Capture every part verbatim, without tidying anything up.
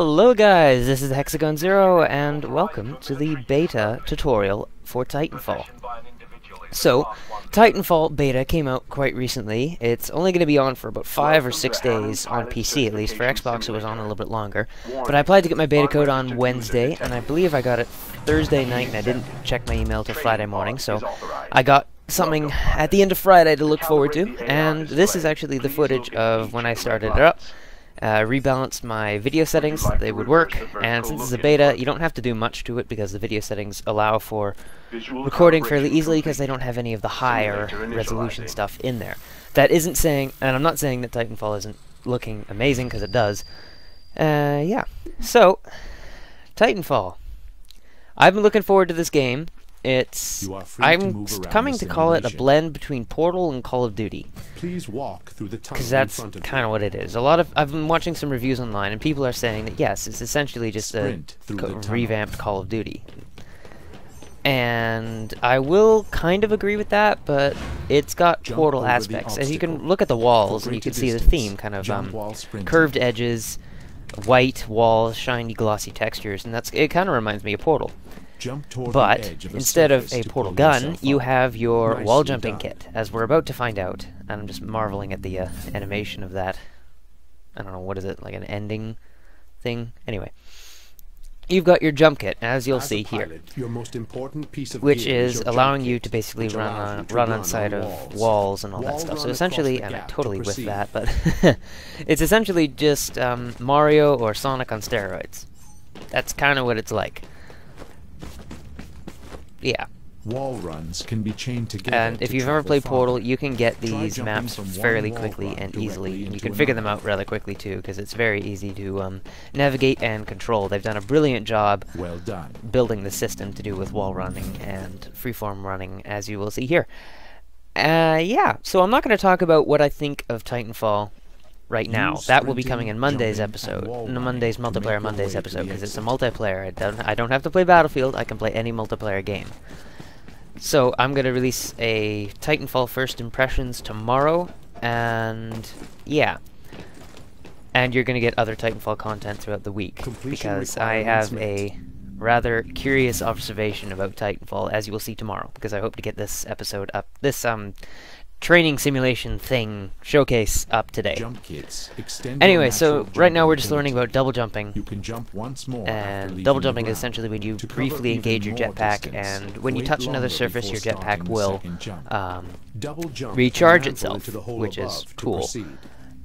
Hello guys, this is Hexagon Zero, and welcome to the beta tutorial for Titanfall. So, Titanfall beta came out quite recently. It's only going to be on for about five or six days on P C, at least. For Xbox it was on a little bit longer. But I applied to get my beta code on Wednesday, and I believe I got it Thursday night, and I didn't check my email till Friday morning, so I got something at the end of Friday to look forward to. And this is actually the footage of when I started it up. Uh, rebalanced my video settings, they would work, and since it's a beta, you don't have to do much to it because the video settings allow for recording fairly easily because they don't have any of the higher resolution stuff in there. That isn't saying, and I'm not saying that Titanfall isn't looking amazing, because it does. Uh, yeah. So, Titanfall. I've been looking forward to this game. It's, I'm coming to call it a blend between Portal and Call of Duty. Please walk through the tunnel, because that's kind of what it is. A lot of I've been watching some reviews online, and people are saying that yes, it's essentially just a revamped Call of Duty. And I will kind of agree with that, but it's got Portal aspects. As you can look at the walls, and you can see the theme, kind of um, curved edges, white walls, shiny glossy textures, and that's it. Kind of reminds me of Portal. But instead of a portal gun, you have your wall jumping kit, as we're about to find out. And I'm just marveling at the uh, animation of that. I don't know, what is it, like an ending thing? Anyway, you've got your jump kit, as you'll see here, which is allowing you to basically run on, run on side of walls and all that stuff. So essentially, and I totally whiffed that, but it's essentially just um, Mario or Sonic on steroids. That's kind of what it's like. Yeah. Wall runs can be chained together. And if you've ever played Portal, you can get these maps fairly quickly and easily, and you can figure them out rather quickly too, because it's very easy to um, navigate and control. They've done a brilliant job well done. building the system to do with wall running and freeform running, as you will see here. Uh, yeah, so I'm not going to talk about what I think of Titanfall right now. That will be coming in Monday's episode, no, Monday's multiplayer Monday's episode, because it's a multiplayer. I don't, I don't have to play Battlefield, I can play any multiplayer game. So I'm going to release a Titanfall First Impressions tomorrow, and yeah. And you're going to get other Titanfall content throughout the week, because I have a rather curious observation about Titanfall, as you will see tomorrow, because I hope to get this episode up, this, um... training simulation thing showcase up today. Jump kits, anyway, so right now we're just learning about double jumping. You can jump once more, and double jumping is essentially when you briefly engage your jetpack, and when you touch another surface, your jetpack will um, recharge itself, which is cool.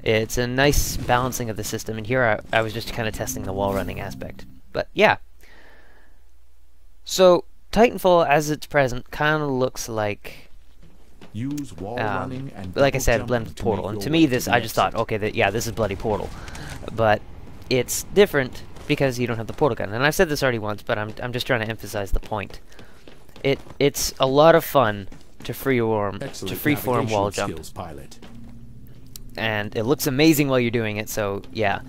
It's a nice balancing of the system, and here I, I was just kind of testing the wall running aspect. But yeah. So Titanfall, as it's present, kind of looks like Use wall um, running and like I said, blend Portal, and to me this, I just thought, okay, that yeah, this is bloody Portal, but it's different because you don't have the portal gun. And I've said this already once, but I'm I'm just trying to emphasize the point. It it's a lot of fun to freeform to freeform wall jump, pilot. and it looks amazing while you're doing it. So yeah.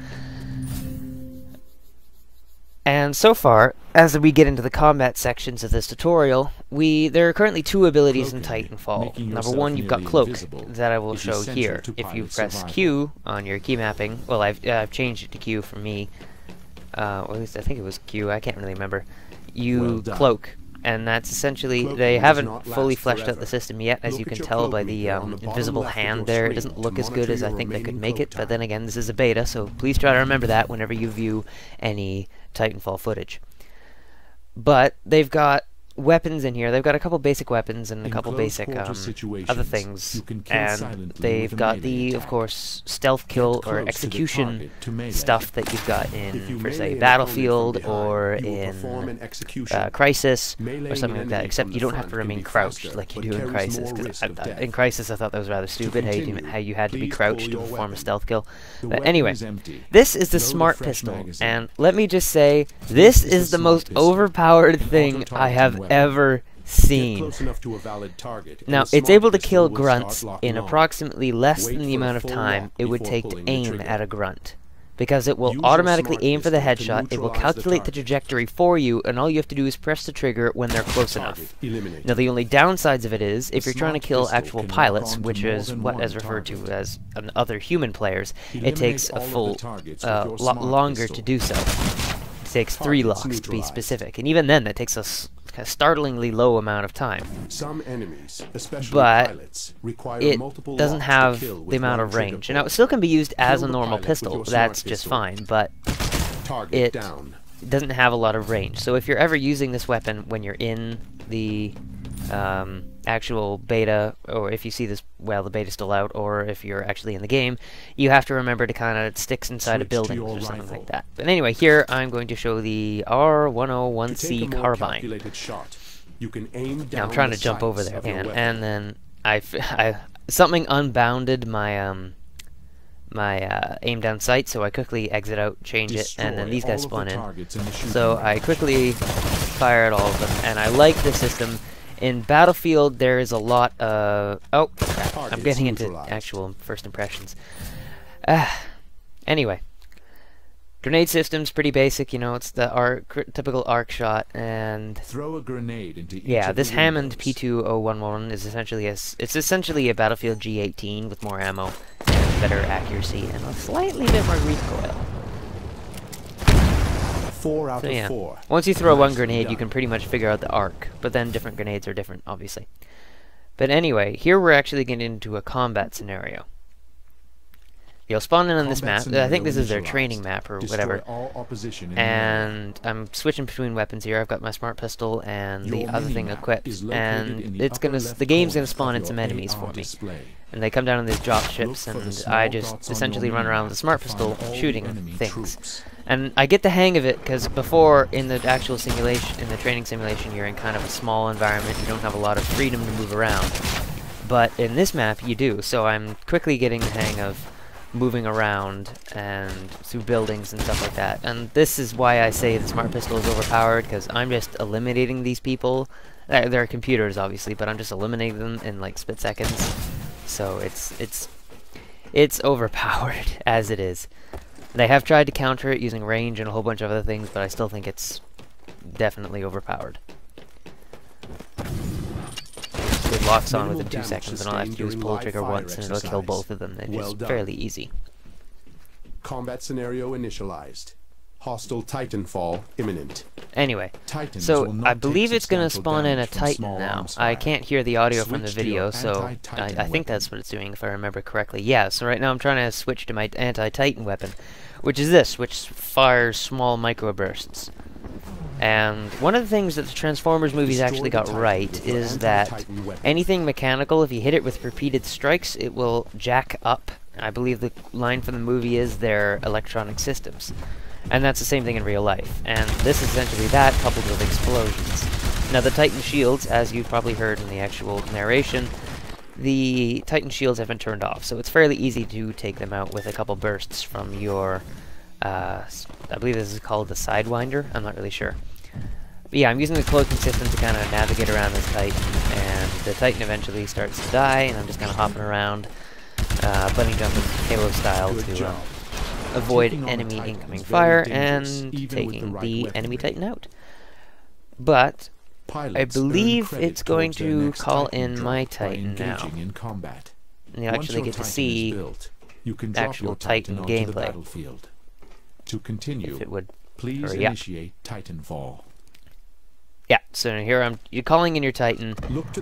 And so far, as we get into the combat sections of this tutorial, we there are currently two abilities Cloaking, in Titanfall. Number one, you've got Cloak, that I will show here. If you press survival. Q on your key mapping, well, I've, uh, I've changed it to Q for me, uh, or at least I think it was Q, I can't really remember, you well Cloak, and that's essentially, Cloaking they haven't fully fleshed forever. out the system yet, as look you can tell by the um, the invisible hand there. It doesn't look as good as I think they could make it, time. but then again, this is a beta, so please try to remember that whenever you view any Titanfall footage. But they've got weapons in here. They've got a couple basic weapons and a couple basic um, other things, and they've got the, of course, stealth kill or execution stuff that you've got in, for say, Battlefield or in uh, Crysis or something like that, except you don't have to remain crouched like you do in Crysis, because uh, in Crysis I thought that was rather stupid, how you, how you had to be crouched to perform a stealth kill. But anyway, this is the Smart Pistol, and let me just say, this is the most overpowered thing I have ever seen. To a valid target, now, it's able to kill grunts in approximately less Wait than the amount of time it would take to aim at a grunt. because it will automatically aim for the headshot, it will calculate the trajectory for you, and all you have to do is press the trigger when they're close enough. Now the only downsides of it is, if you're trying to kill actual pilots, which is what is referred to as other human players, it takes a full uh, lot longer to do so. It takes three locks to be specific, and even then that takes us a startlingly low amount of time. Some enemies, especially pilots, require multiple locks to kill with one trigger point. But it doesn't have the amount of range. Now, it still can be used as a normal pistol, that's just fine, but it doesn't have a lot of range. So if you're ever using this weapon when you're in the um, actual beta, or if you see this while the beta's still out, or if you're actually in the game, you have to remember to kind of stick inside a building or something like that. But anyway, here I'm going to show the R one oh one C carbine. You can aim now, I'm trying to jump over there, and, and then I, I something unbounded my um my uh, aim down sight, so I quickly exit out, change Destroy it, and then these guys spawn in. in the so range. I quickly fire at all of them, and I like the system. In Battlefield, there is a lot of... Oh, crap. I'm getting into actual first impressions. Uh, anyway. Grenade system's pretty basic, you know, it's the arc, typical arc shot, and... Throw a grenade into each yeah, this Hammond P two oh one one is essentially a, it's essentially a Battlefield G eighteen with more ammo, and better accuracy, and a slightly bit more recoil. Four out so, yeah. of four. Once you throw one grenade, you can pretty much figure out the arc. But then different grenades are different, obviously. But anyway, here we're actually getting into a combat scenario. You'll spawn in on this map. I think this is their training map or whatever. And I'm switching between weapons here. I've got my smart pistol and the other thing equipped. And it's gonna, the game's going to spawn in some enemies for me. And they come down in these drop ships, and I just essentially run around with a smart pistol shooting things. And I get the hang of it, because before, in the actual simulation, in the training simulation, you're in kind of a small environment, you don't have a lot of freedom to move around. But in this map, you do, so I'm quickly getting the hang of moving around and through buildings and stuff like that. And this is why I say the smart pistol is overpowered, because I'm just eliminating these people. Uh, they're computers, obviously, but I'm just eliminating them in, like, split seconds. So it's, it's, it's overpowered, as it is. They have tried to counter it using range and a whole bunch of other things, but I still think it's definitely overpowered. It locks on within two seconds, and all I have to do is pull the trigger once, and it'll kill both of them. It's fairly easy. Combat scenario initialized. Hostile Titanfall imminent. Anyway, so I believe it's going to spawn in a Titan now. I can't hear the audio from the video, so I, I think that's what it's doing if I remember correctly. Yeah, so right now I'm trying to switch to my anti-Titan weapon, which is this, which fires small microbursts. And one of the things that the Transformers movies actually got right is that anything mechanical, if you hit it with repeated strikes, it will jack up. I believe the line from the movie is their electronic systems. And that's the same thing in real life. And this is essentially that, coupled with explosions. Now the Titan shields, as you probably heard in the actual narration, the Titan shields have been turned off, so it's fairly easy to take them out with a couple bursts from your... Uh, I believe this is called the Sidewinder? I'm not really sure. But yeah, I'm using the cloaking system to kind of navigate around this Titan, and the Titan eventually starts to die, and I'm just kind of hopping around, uh, bunny jumping Halo style to... Uh, avoid enemy incoming fire, and taking the enemy Titan out. But I believe it's going to call in my Titan now. And you actually get to see actual Titan gameplay. To continue, if it would hurry up. Titanfall. Yeah, so here I'm. You're calling in your Titan.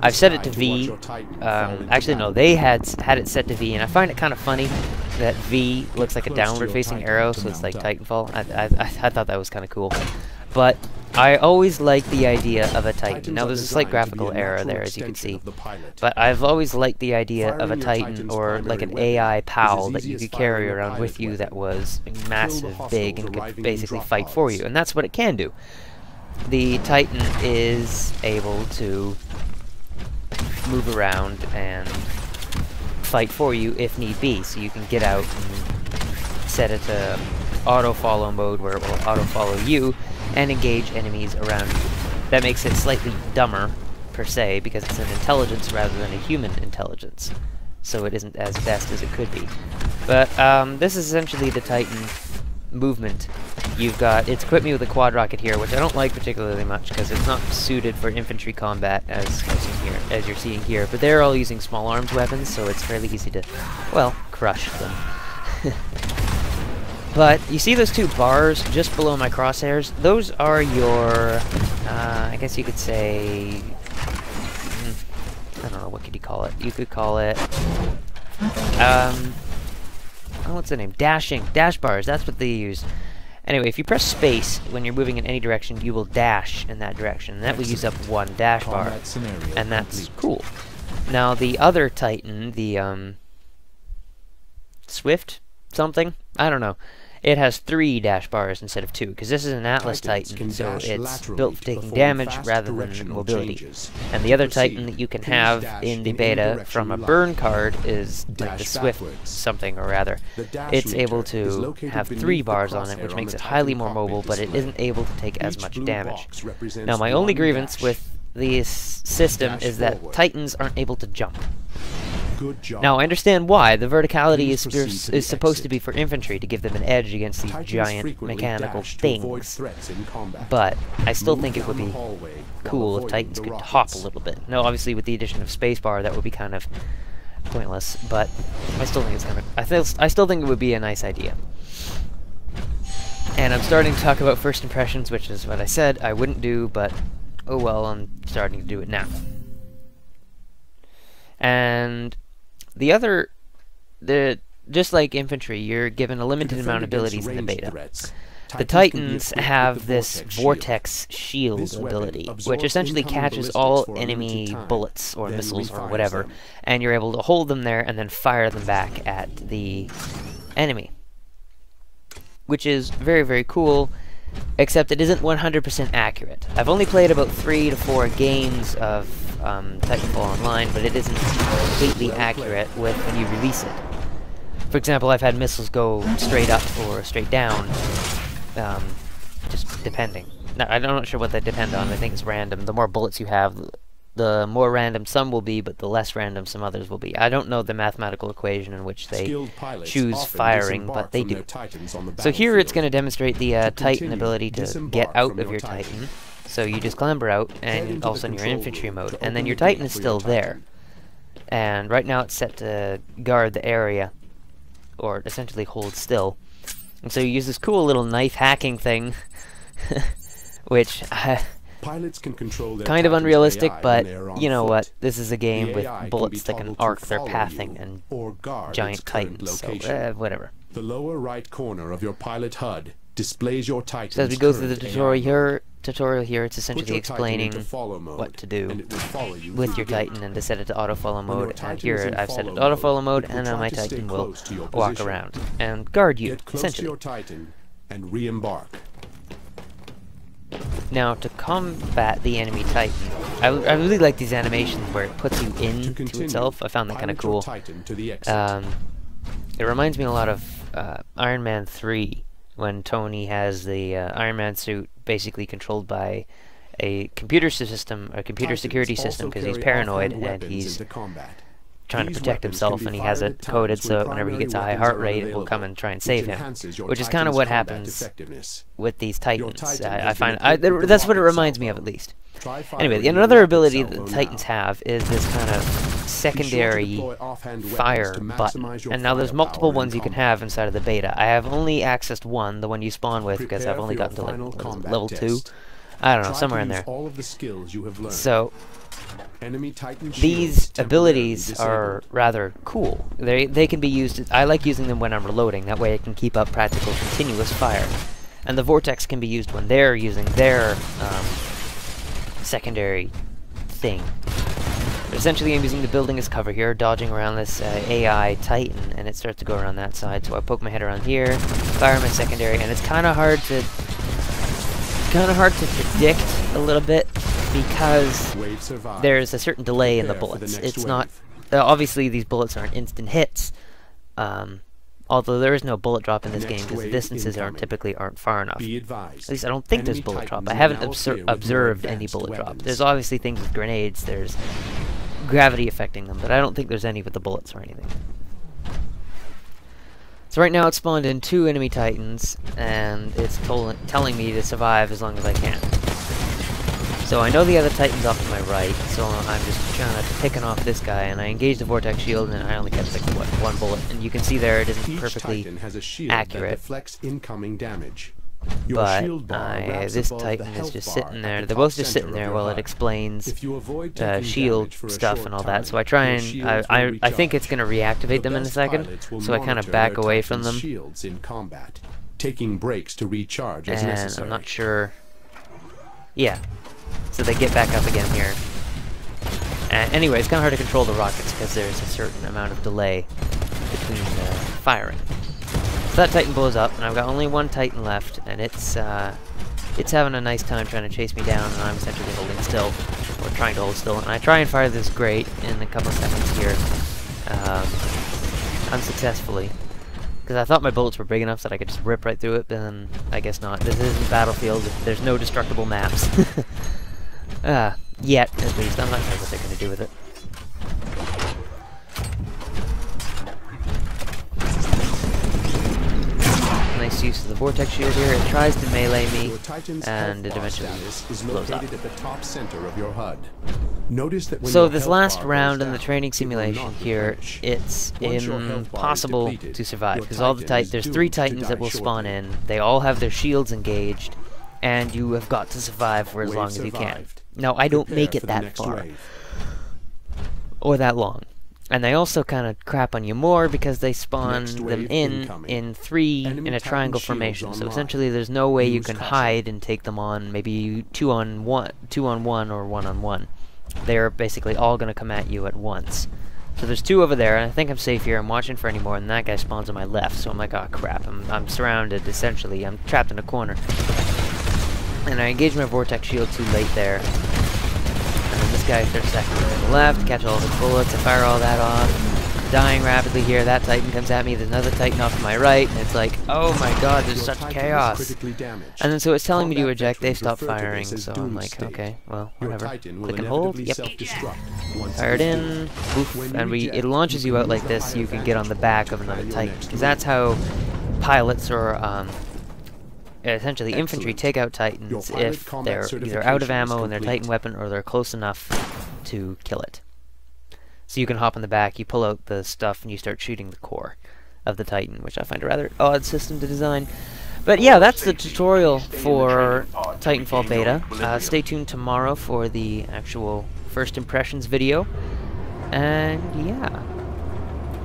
I've set it to V. Um, actually, no, they had had it set to V, and I find it kind of funny that V looks like a downward-facing arrow, so it's like Titanfall. I, I, I thought that was kind of cool. But I always liked the idea of a Titan. Now, there's a slight graphical error there, as you can see. But I've always liked the idea of a Titan, or like an A I P O W that you could carry around with you that was massive, big, and could basically fight for you. And that's what it can do. The Titan is able to move around and fight for you if need be, so you can get out and set it to auto follow mode where it will auto follow you and engage enemies around you. That makes it slightly dumber per se, because it's an intelligence rather than a human intelligence, so it isn't as fast as it could be. But um, this is essentially the Titan movement, you've got, it's equipped me with a quad rocket here, which I don't like particularly much because it's not suited for infantry combat as, as, you hear, as you're seeing here, but they're all using small arms weapons, so it's fairly easy to, well, crush them. But you see those two bars just below my crosshairs? Those are your, uh, I guess you could say, I don't know, what could you call it? You could call it, um, oh, what's the name? Dashing. Dash bars, that's what they use. Anyway, if you press space when you're moving in any direction, you will dash in that direction. And that will use up one dash bar, and that's cool. Now, the other Titan, the, um, Swift something? I don't know. It has three dash bars instead of two, because this is an Atlas Titan, so it's built for taking damage rather than mobility. Changes. And the other Titan that you can have in the beta from a burn card is like the Swift backwards. something or rather. It's able to have three bars on it, which makes it highly more mobile, but it isn't able to take as much damage. Now, my only grievance with this system is that Titans aren't able to jump. Now, I understand why. The verticality is, to is supposed to be for infantry, to give them an edge against these giant mechanical things. But I still Move think it would be cool if Titans could rockets. hop a little bit. Now, obviously, with the addition of spacebar, that would be kind of pointless, but I still think it's kind of... I, th I still think it would be a nice idea. And I'm starting to talk about first impressions, which is what I said I wouldn't do, but oh well, I'm starting to do it now. And... The other, the just like infantry, you're given a limited amount of abilities in the beta. Threats, the Titans have this Vortex Shield, vortex shield this ability, which essentially catches all enemy bullets or missiles or whatever, them. and you're able to hold them there and then fire them back at the enemy. Which is very, very cool, except it isn't one hundred percent accurate. I've only played about three to four games of Um, Titanfall Online, but it isn't completely accurate with when you release it. For example, I've had missiles go straight up or straight down, um, just depending. Now, I'm not sure what they depend on. I think it's random. The more bullets you have, the more random some will be, but the less random some others will be. I don't know the mathematical equation in which they choose firing, but they do. So here it's going to demonstrate the uh, Titan ability to get out of your Titan. So you just clamber out, and all of a sudden you're in infantry mode, and then your Titan is still there. And right now it's set to guard the area, or essentially hold still. And so you use this cool little knife hacking thing, which uh, pilots can control their kind of unrealistic, but you know what? This is a game with bullets that can arc their pathing and giant Titans, so uh, whatever. The lower right corner of your pilot H U D displays your Titan's. So as we go through the tutorial here. tutorial here, it's essentially explaining what to do with your Titan and to set it to auto follow mode, and here I've set it to auto follow mode, and now my Titan will walk around and guard you, essentially. Get close to your Titan and re-embark. Now, to combat the enemy Titan, I, I really like these animations where it puts you into itself. I found that kind of cool. Um, it reminds me a lot of uh, Iron Man three, when Tony has the uh, Iron Man suit basically controlled by a computer system, a computer security system, because he's paranoid and he's trying to protect himself, and he has it coded so that whenever he gets a high heart rate, it will come and try and save him, which is kind of what happens with these Titans. I, I find I, that's what it reminds me of, at least. Anyway, another ability that the Titans have is this kind of secondary fire button, and now there's multiple ones you can have inside of the beta. I have only accessed one, the one you spawn with, because I've only gotten to like level two. I don't know, somewhere in there. So these abilities are rather cool. They they can be used. I like using them when I'm reloading. That way, I can keep up practical continuous fire, and the vortex can be used when they're using their um, secondary thing. But essentially, I'm using the building as cover here, dodging around this uh, A I Titan, and it starts to go around that side. So I poke my head around here, fire my secondary, and it's kind of hard to kind of hard to predict a little bit, because there's a certain delay in the bullets. It's not uh, obviously these bullets aren't instant hits, um, although there is no bullet drop in this game because the distances aren't typically aren't far enough. At least I don't think there's bullet drop. I haven't observed any bullet drop. There's obviously things with grenades. There's gravity affecting them, but I don't think there's any with the bullets or anything. So right now it's spawned in two enemy titans, and it's tol telling me to survive as long as I can. So I know the other titan's off to my right, so I'm just trying to pick off this guy, and I engage the vortex shield, and I only catch like what, one bullet, and you can see there it isn't perfectly accurate. Each titan has a shield that deflects incoming damage. Your but I, this Titan is just sitting there. They're both just sitting there while it explains uh, shield stuff and all that. So I try and I I, I think it's going to reactivate them in a second. So I kind of back away from them. In combat, taking breaks to recharge as necessary. And I'm not sure. Yeah. So they get back up again here. And anyway, it's kind of hard to control the rockets because there's a certain amount of delay between uh, firing. So that Titan blows up, and I've got only one Titan left, and it's uh, it's having a nice time trying to chase me down, and I'm essentially holding still, or trying to hold still, and I try and fire this grate in a couple seconds here, um, unsuccessfully, because I thought my bullets were big enough that I could just rip right through it, but then I guess not. This isn't Battlefield, there's no destructible maps. uh, yet, at least, I'm not sure what they're going to do with it. Use of the vortex shield here. It tries to melee me, and it eventually is blows up. At the top center of your H U D. Notice that when so this last round down, in the training simulation here, it's impossible depleted, to survive because all the titan there's three titans that will shortly. Spawn in. They all have their shields engaged, and you have got to survive for as Wave long as survived. You can. Now I don't Prepare make it that far, wave. Or that long. And they also kind of crap on you more because they spawn them in incoming. in three Enemy in a triangle formation. So essentially, there's no way Use you can caution. hide and take them on. Maybe two on one, two on one, or one on one. They're basically all going to come at you at once. So there's two over there, and I think I'm safe here. I'm watching for any more, and that guy spawns on my left. So I'm like, oh crap! I'm I'm surrounded. Essentially, I'm trapped in a corner. And I engage my vortex shield too late there. This guy thirty seconds to the left, catch all the bullets, I fire all that off. I'm dying rapidly here, that Titan comes at me, there's another Titan off to my right, and it's like, oh my god, there's such chaos. And then so it's telling me to eject, they stop firing, so I'm like, okay, well, whatever. Click and hold, yep. Fire it in, oof, and we, it launches you out like this so you can get on the back of another Titan. Because that's how pilots or, um... essentially, Excellent. infantry take out titans if they're either out of ammo in their titan weapon or they're close enough to kill it. So you can hop in the back, you pull out the stuff, and you start shooting the core of the titan, which I find a rather odd system to design. But yeah, that's the tutorial for Titanfall Beta. Uh, stay tuned tomorrow for the actual first impressions video. And yeah.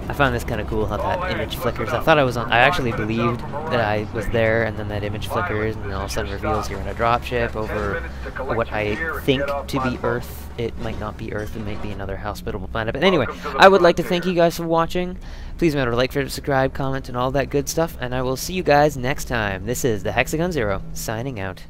I found this kind of cool how that image flickers. I thought I was on. I actually believed that I was there, and then that image flickers, and then all of a sudden reveals you're in a dropship over what I think to be Earth. It might not be Earth, it might be another hospitable planet. But anyway, I would like to thank you guys for watching. Please remember to like, favorite, subscribe, comment, and all that good stuff, and I will see you guys next time. This is the Hexagon Zero, signing out.